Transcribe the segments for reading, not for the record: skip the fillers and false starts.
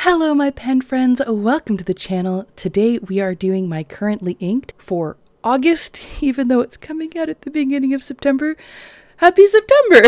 Hello my pen friends, welcome to the channel. Today we are doing my currently inked for August, even though it's coming out at the beginning of September. Happy September!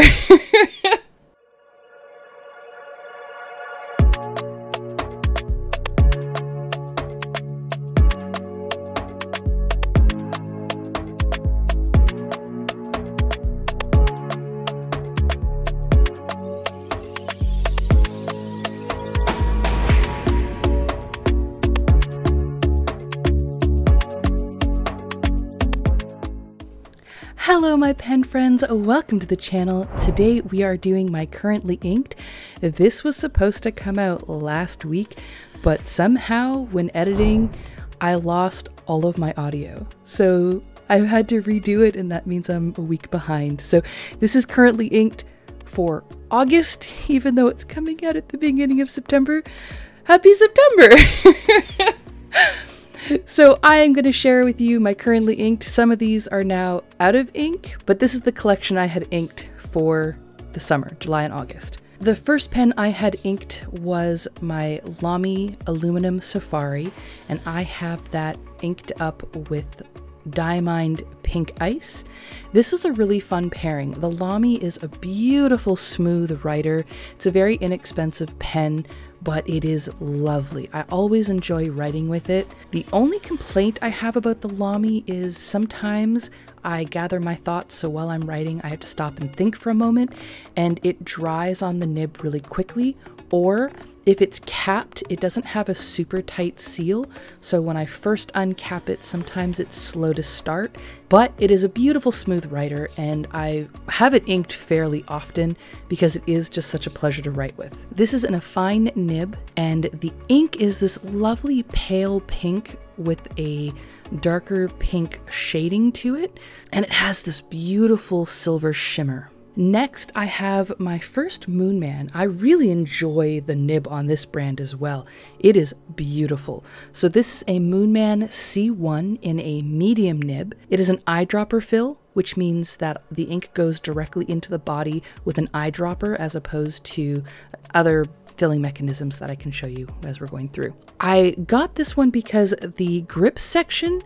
Hello my pen friends, welcome to the channel. Today we are doing my currently inked. This was supposed to come out last week, but somehow when editing, I lost all of my audio. So I've had to redo it and that means I'm a week behind. So this is currently inked for August, even though it's coming out at the beginning of September. Happy September! So I am going to share with you my currently inked. Some of these are now out of ink, but this is the collection I had inked for the summer, July and August. The first pen I had inked was my Lamy Aluminum Safari, and I have that inked up with Diamine Pink Ice. This was a really fun pairing. The Lamy is a beautiful, smooth writer. It's a very inexpensive pen, but it is lovely. I always enjoy writing with it. The only complaint I have about the Lamy is sometimes I gather my thoughts, so while I'm writing, I have to stop and think for a moment, and it dries on the nib really quickly, or if it's capped, it doesn't have a super tight seal, so when I first uncap it, sometimes it's slow to start, but it is a beautiful smooth writer, and I have it inked fairly often because it is just such a pleasure to write with. This is in a fine nib, and the ink is this lovely pale pink with a darker pink shading to it, and it has this beautiful silver shimmer. Next, I have my first Moonman. I really enjoy the nib on this brand as well. It is beautiful. So this is a Moonman C1 in a medium nib. It is an eyedropper fill, which means that the ink goes directly into the body with an eyedropper as opposed to other filling mechanisms that I can show you as we're going through. I got this one because the grip section,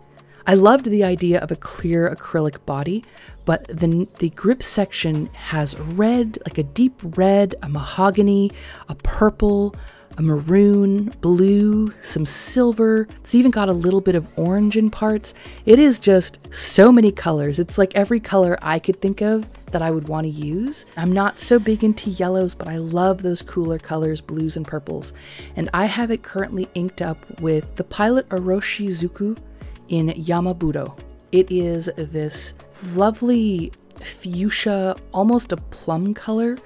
I loved the idea of a clear acrylic body, but the grip section has red, like a deep red, a mahogany, a purple, a maroon, blue, some silver. It's even got a little bit of orange in parts. It is just so many colors. It's like every color I could think of that I would want to use. I'm not so big into yellows, but I love those cooler colors, blues and purples. And I have it currently inked up with the Pilot Oroshizuku in Yamabudo. It is this lovely fuchsia, almost a plum color,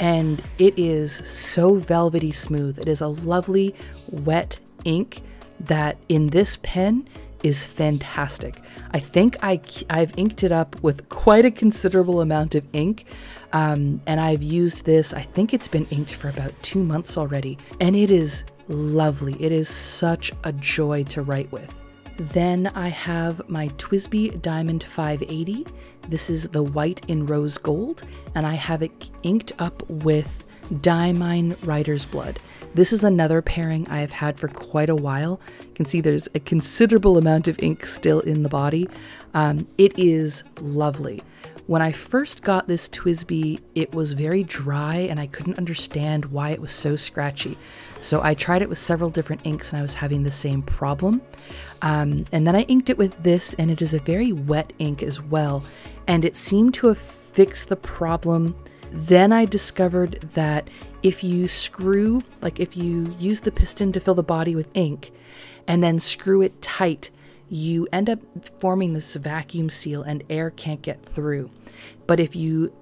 and it is so velvety smooth. It is a lovely wet ink that in this pen is fantastic. I think I've inked it up with quite a considerable amount of ink, and I've used this, I think it's been inked for about 2 months already, and it is lovely. It is such a joy to write with. Then I have my TWSBI Diamond 580. This is the white in rose gold, and I have it inked up with Diamine Writer's Blood. This is another pairing I have had for quite a while. You can see there's a considerable amount of ink still in the body. It is lovely. When I first got this TWSBI, it was very dry and I couldn't understand why it was so scratchy. So I tried it with several different inks and I was having the same problem. And then I inked it with this, and it is a very wet ink as well. And it seemed to have fixed the problem. Then I discovered that if you screw, like if you use the piston to fill the body with ink and then screw it tight, you end up forming this vacuum seal and air can't get through. But if you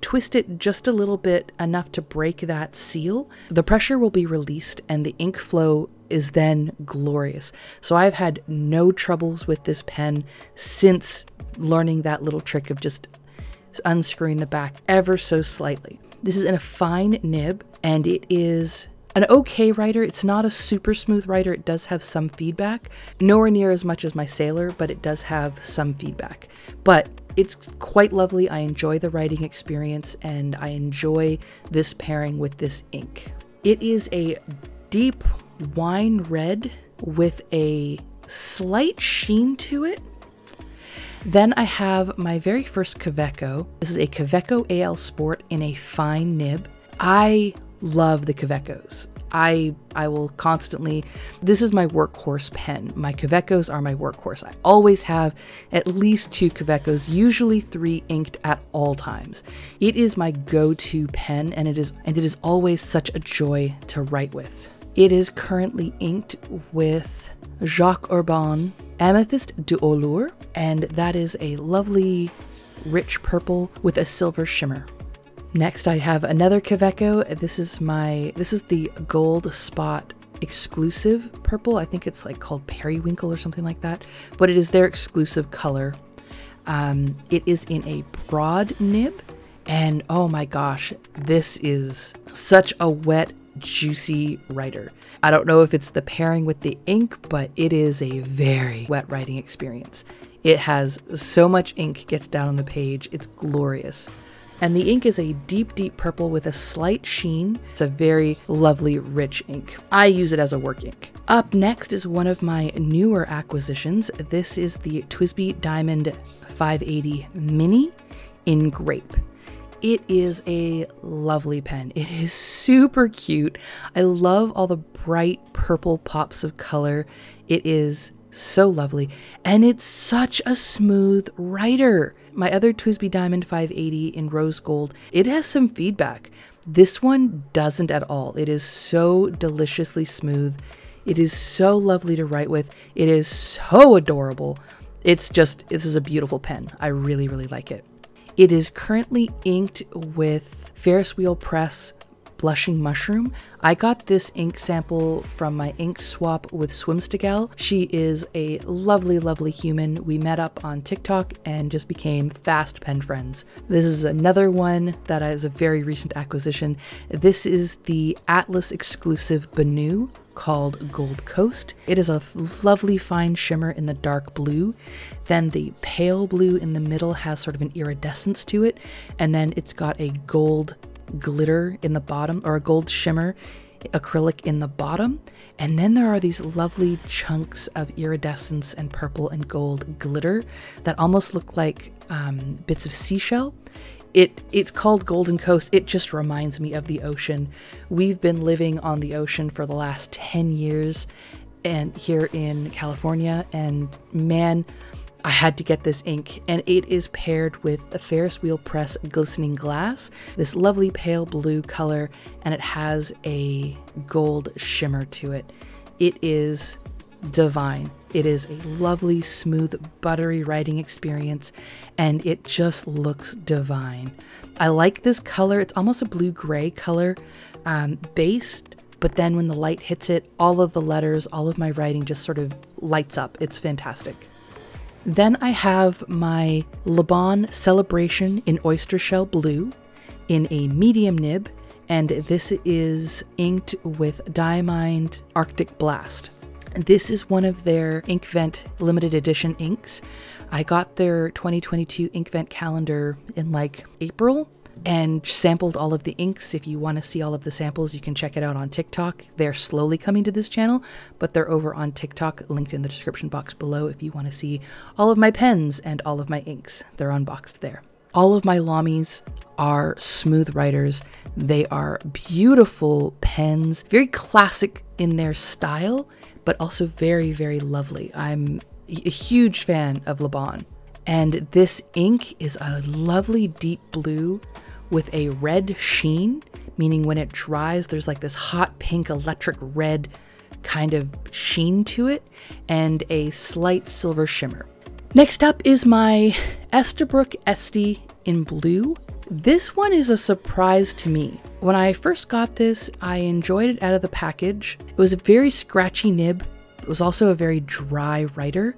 twist it just a little bit enough to break that seal, the pressure will be released and the ink flow is then glorious. So I've had no troubles with this pen since learning that little trick of just unscrewing the back ever so slightly. This is in a fine nib and it is an okay writer. It's not a super smooth writer. It does have some feedback, nowhere near as much as my Sailor, but it does have some feedback. But it's quite lovely. I enjoy the writing experience and I enjoy this pairing with this ink. It is a deep wine red with a slight sheen to it. Then I have my very first Kaweco. This is a Kaweco AL Sport in a fine nib. I love the Kawecos. I will constantly, this is my workhorse pen. My Kawecos are my workhorse. I always have at least two Kawecos, usually three inked at all times. It is my go-to pen, and it is always such a joy to write with. It is currently inked with Jacques Herbin Amethyst de l'Oural, and that is a lovely rich purple with a silver shimmer. Next, I have another Kaweco. This is the Gold Spot exclusive purple. I think it's like called periwinkle or something like that, but it is their exclusive color. It is in a broad nib, and oh my gosh, this is such a wet, juicy writer. I don't know if it's the pairing with the ink, but it is a very wet writing experience. It has so much ink gets down on the page. It's glorious. And the ink is a deep, deep purple with a slight sheen. It's a very lovely, rich ink. I use it as a work ink. Up next is one of my newer acquisitions. This is the TWSBI Diamond 580 Mini in Grape. It is a lovely pen. It is super cute. I love all the bright purple pops of color. It is so lovely. And it's such a smooth writer. My other TWSBI Diamond 580 in rose gold, it has some feedback. This one doesn't at all. It is so deliciously smooth. It is so lovely to write with. It is so adorable. It's just, this is a beautiful pen. I really, really like it. It is currently inked with Ferris Wheel Press Blushing Mushroom. I got this ink sample from my ink swap with Swimstigal. She is a lovely, lovely human. We met up on TikTok and just became fast pen friends. This is another one that is a very recent acquisition. This is the Atlas exclusive Banu called Gold Coast. It is a lovely fine shimmer in the dark blue. Then the pale blue in the middle has sort of an iridescence to it. And then it's got a gold glitter in the bottom, or a gold shimmer acrylic in the bottom, and then there are these lovely chunks of iridescence and purple and gold glitter that almost look like bits of seashell. It's called Golden Coast. It just reminds me of the ocean. We've been living on the ocean for the last 10 years and here in California, and man, I had to get this ink, and it is paired with the Ferris Wheel Press Glistening Glass, this lovely pale blue color, and it has a gold shimmer to it. It is divine. It is a lovely, smooth, buttery writing experience, and it just looks divine. I like this color. It's almost a blue-gray color base, but then when the light hits it, all of the letters, all of my writing just sort of lights up. It's fantastic. Then I have my Laban Celebration in Oyster Shell Blue in a medium nib, and this is inked with Diamine Arctic Blast. This is one of their Inkvent limited edition inks. I got their 2022 Inkvent calendar in like April and sampled all of the inks. If you want to see all of the samples, you can check it out on TikTok. They're slowly coming to this channel, but they're over on TikTok, linked in the description box below if you want to see all of my pens and all of my inks. They're unboxed there. All of my Lamies are smooth writers. They are beautiful pens, very classic in their style, but also very, very lovely. I'm a huge fan of Laban. And this ink is a lovely deep blue with a red sheen, meaning when it dries, there's like this hot pink electric red kind of sheen to it, and a slight silver shimmer. Next up is my Esterbrook Estie in blue. This one is a surprise to me. When I first got this, I enjoyed it out of the package. It was a very scratchy nib. It was also a very dry writer.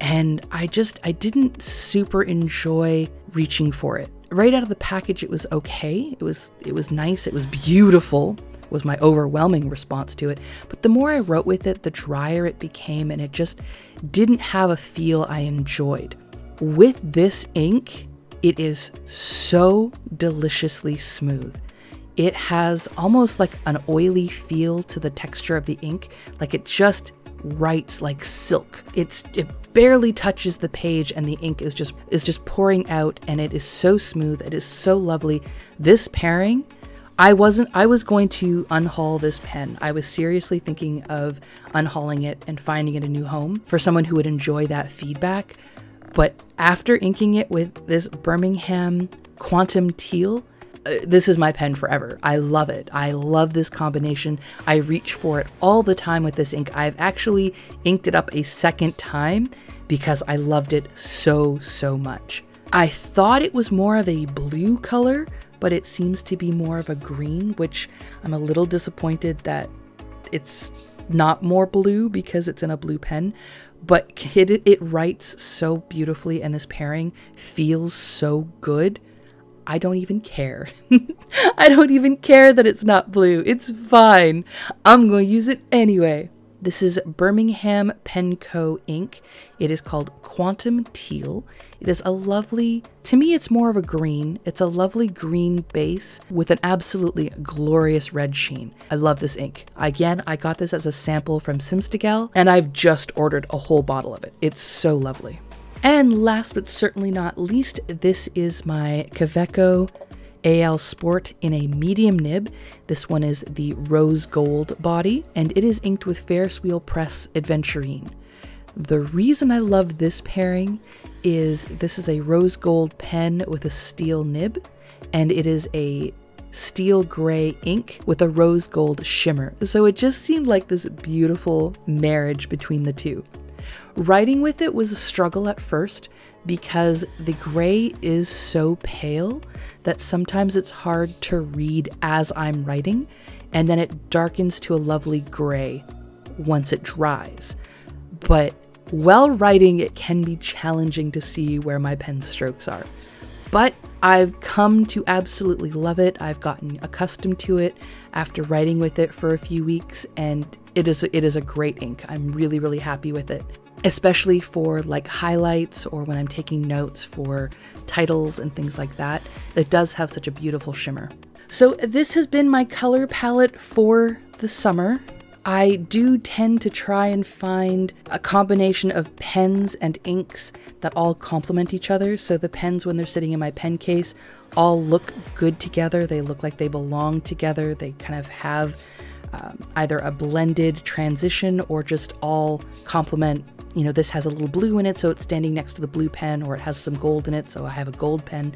And I didn't super enjoy reaching for it. Right out of the package, it was okay. It was nice. It was beautiful, was my overwhelming response to it. But the more I wrote with it, the drier it became, and it just didn't have a feel I enjoyed. With this ink, it is so deliciously smooth. It has almost like an oily feel to the texture of the ink, like it just writes like silk. It barely touches the page and the ink is just pouring out, and it is so smooth, it is so lovely. This pairing, I was going to unhaul this pen. I was seriously thinking of unhauling it and finding it a new home for someone who would enjoy that feedback. But after inking it with this Birmingham Quantum Teal, this is my pen forever. I love it. I love this combination. I reach for it all the time with this ink. I've actually inked it up a second time because I loved it so, so much. I thought it was more of a blue color, but it seems to be more of a green, which I'm a little disappointed that it's not more blue because it's in a blue pen, but it writes so beautifully and this pairing feels so good. I don't even care. I don't even care that it's not blue. It's fine. I'm going to use it anyway. This is Birmingham Penco ink. It is called Quantum Teal. It is a lovely, to me it's more of a green. It's a lovely green base with an absolutely glorious red sheen. I love this ink. Again, I got this as a sample from Simstigal, and I've just ordered a whole bottle of it. It's so lovely. And last but certainly not least, this is my Kaweco AL Sport in a medium nib. This one is the rose gold body, and it is inked with Ferris Wheel Press Adventurine. The reason I love this pairing is this is a rose gold pen with a steel nib, and it is a steel gray ink with a rose gold shimmer. So it just seemed like this beautiful marriage between the two. Writing with it was a struggle at first because the gray is so pale that sometimes it's hard to read as I'm writing, and then it darkens to a lovely gray once it dries. But while writing, it can be challenging to see where my pen strokes are. But I've come to absolutely love it. I've gotten accustomed to it after writing with it for a few weeks, and it is a great ink. I'm really, really happy with it, especially for like highlights or when I'm taking notes for titles and things like that. It does have such a beautiful shimmer. So this has been my color palette for the summer. I do tend to try and find a combination of pens and inks that all complement each other. So the pens, when they're sitting in my pen case, all look good together. They look like they belong together. They kind of have either a blended transition or just all complement. You know, this has a little blue in it, so it's standing next to the blue pen, or it has some gold in it, so I have a gold pen.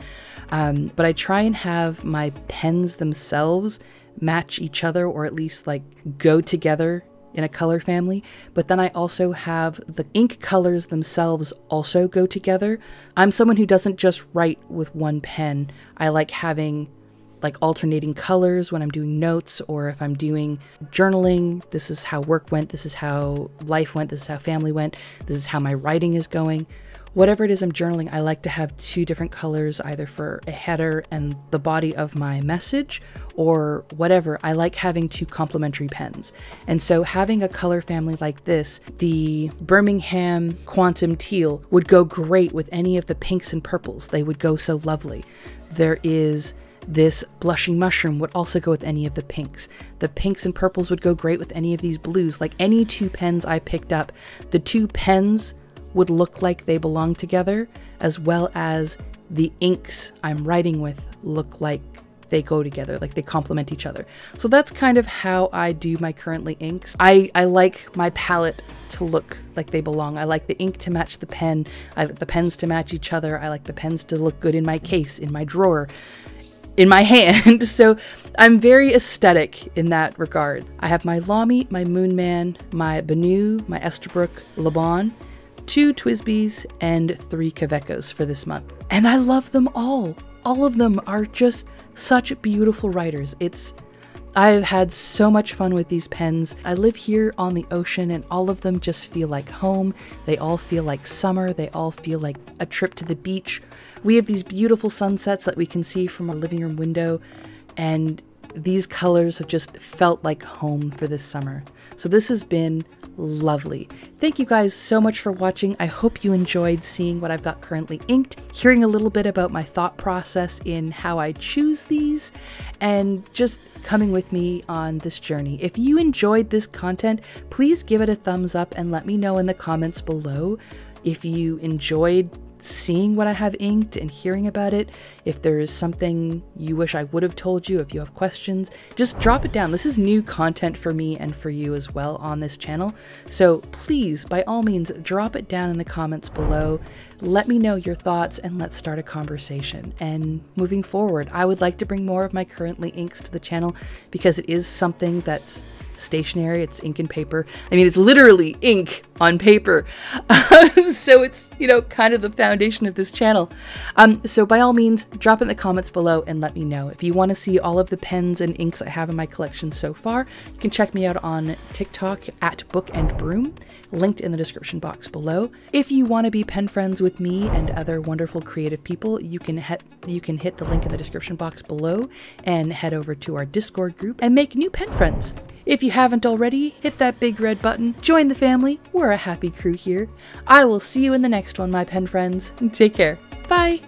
But I try and have my pens themselves match each other, or at least like go together in a color family. But then I also have the ink colors themselves also go together. I'm someone who doesn't just write with one pen. I like having like alternating colors when I'm doing notes, or if I'm doing journaling, this is how work went, this is how life went, this is how family went, this is how my writing is going. Whatever it is I'm journaling, I like to have two different colors, either for a header and the body of my message or whatever. I like having two complementary pens. And so having a color family like this, the Birmingham Quantum Teal would go great with any of the pinks and purples. They would go so lovely. There is this blushing mushroom would also go with any of the pinks. The pinks and purples would go great with any of these blues. Like any two pens I picked up, the two pens would look like they belong together, as well as the inks I'm writing with look like they go together, like they complement each other. So that's kind of how I do my currently inks. I like my palette to look like they belong. I like the ink to match the pen. I like the pens to match each other. I like the pens to look good in my case, in my drawer, in my hand. So I'm very aesthetic in that regard. I have my Lamy, my Moonman, my Banu, my Esterbrook, Laban, two TWSBIs, and three Kawecos for this month. And I love them all. All of them are just such beautiful writers. I've had so much fun with these pens. I live here on the ocean, and all of them just feel like home. They all feel like summer. They all feel like a trip to the beach. We have these beautiful sunsets that we can see from our living room window, and these colors have just felt like home for this summer. So this has been lovely. Thank you guys so much for watching. I hope you enjoyed seeing what I've got currently inked, hearing a little bit about my thought process in how I choose these, and just coming with me on this journey. If you enjoyed this content, please give it a thumbs up and let me know in the comments below if you enjoyed seeing what I have inked and hearing about it. If there is something you wish I would have told you, if you have questions, just drop it down. This is new content for me and for you as well on this channel. So please, by all means, drop it down in the comments below. Let me know your thoughts and let's start a conversation. And moving forward, I would like to bring more of my currently inks to the channel because it is something that's stationary. It's ink and paper. I mean, it's literally ink on paper. So it's, you know, kind of the foundation of this channel. So by all means, drop in the comments below and let me know. If you want to see all of the pens and inks I have in my collection so far, you can check me out on TikTok at Book and Broom, linked in the description box below. If you want to be pen friends with me and other wonderful creative people, you can hit the link in the description box below and head over to our Discord group and make new pen friends. If you haven't already, hit that big red button, join the family, we're a happy crew here. I will see you in the next one, my pen friends. Take care. Bye!